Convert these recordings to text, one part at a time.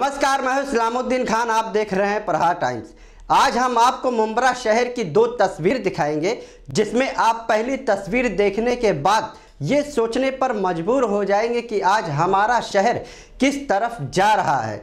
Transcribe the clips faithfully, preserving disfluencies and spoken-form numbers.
नमस्कार, मैं हूं सलामुद्दीन खान। आप देख रहे हैं प्रहार टाइम्स। आज हम आपको मुंब्रा शहर की दो तस्वीर दिखाएंगे, जिसमें आप पहली तस्वीर देखने के बाद ये सोचने पर मजबूर हो जाएंगे कि आज हमारा शहर किस तरफ जा रहा है,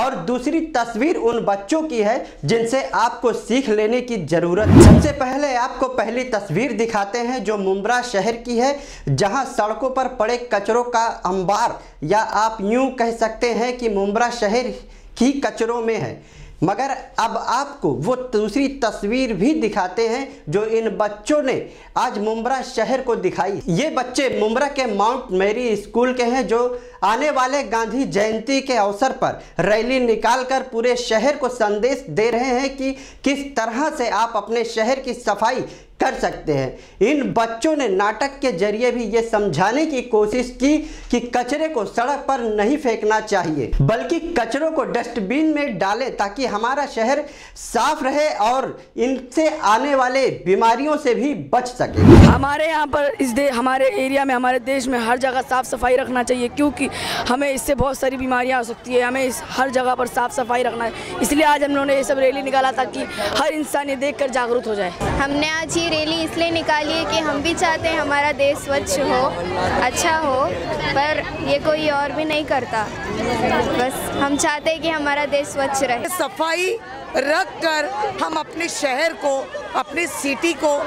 और दूसरी तस्वीर उन बच्चों की है जिनसे आपको सीख लेने की ज़रूरत है। सबसे पहले आपको पहली तस्वीर दिखाते हैं जो मुंब्रा शहर की है, जहां सड़कों पर पड़े कचरों का अंबार, या आप यूं कह सकते हैं कि मुंब्रा शहर ही कचरों में है। मगर अब आपको वो दूसरी तस्वीर भी दिखाते हैं जो इन बच्चों ने आज मुंब्रा शहर को दिखाई। ये बच्चे मुंब्रा के माउंट मैरी स्कूल के हैं, जो आने वाले गांधी जयंती के अवसर पर रैली निकालकर पूरे शहर को संदेश दे रहे हैं कि किस तरह से आप अपने शहर की सफाई कर सकते हैं। इन बच्चों ने नाटक के जरिए भी ये समझाने की कोशिश की कि कचरे को सड़क पर नहीं फेंकना चाहिए, बल्कि कचरों को डस्टबिन में डालें ताकि हमारा शहर साफ रहे और इनसे आने वाले बीमारियों से भी बच सके। हमारे यहाँ पर इस दे हमारे एरिया में, हमारे देश में हर जगह साफ सफाई रखना चाहिए, क्योंकि हमें इससे बहुत सारी बीमारियाँ हो सकती है। हमें इस हर जगह पर साफ सफाई रखना है, इसलिए आज हम लोगों ने ये सब रैली निकाला ताकि हर इंसान ये देख जागरूक हो जाए। हमने आज ये रैली इसलिए निकाली है कि हम भी चाहते हैं हमारा देश स्वच्छ हो, अच्छा हो, पर ये कोई और भी नहीं करता। बस हम चाहते हैं कि हमारा देश स्वच्छ रहे। सफाई रख कर हम अपने शहर को, अपने सिटी को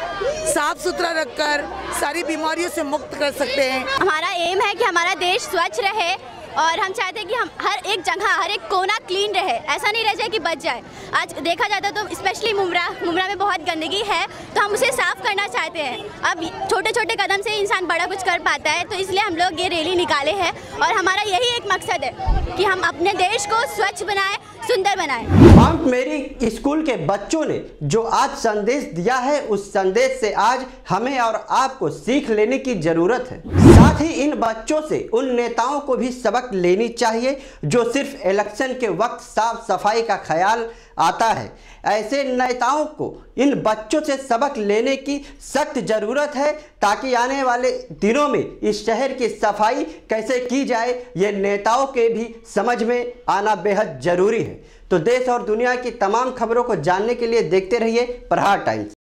साफ सुथरा रखकर सारी बीमारियों से मुक्त कर सकते हैं। हमारा एम है कि हमारा देश स्वच्छ रहे, और हम चाहते हैं कि हम हर एक जगह, हर एक कोना क्लीन रहे, ऐसा नहीं रह जाए कि बच जाए। आज देखा जाता है तो स्पेशली मुंब्रा मुंब्रा में बहुत गंदगी है, तो हम उसे साफ करना चाहते हैं। अब छोटे छोटे कदम से इंसान बड़ा कुछ कर पाता है, तो इसलिए हम लोग ये रैली निकाले हैं, और हमारा यही एक मकसद है कि हम अपने देश को स्वच्छ बनाएं, सुंदर बनाएं। माउंट मैरी स्कूल के बच्चों ने जो आज संदेश दिया है, उस संदेश से आज हमें और आपको सीख लेने की जरूरत है। साथ ही इन बच्चों से उन नेताओं को भी सबक लेनी चाहिए जो सिर्फ इलेक्शन के वक्त साफ सफाई का ख्याल आता है। ऐसे नेताओं को इन बच्चों से सबक लेने की सख्त ज़रूरत है, ताकि आने वाले दिनों में इस शहर की सफाई कैसे की जाए, ये नेताओं के भी समझ में आना बेहद ज़रूरी है। तो देश और दुनिया की तमाम खबरों को जानने के लिए देखते रहिए प्रहार टाइम्स।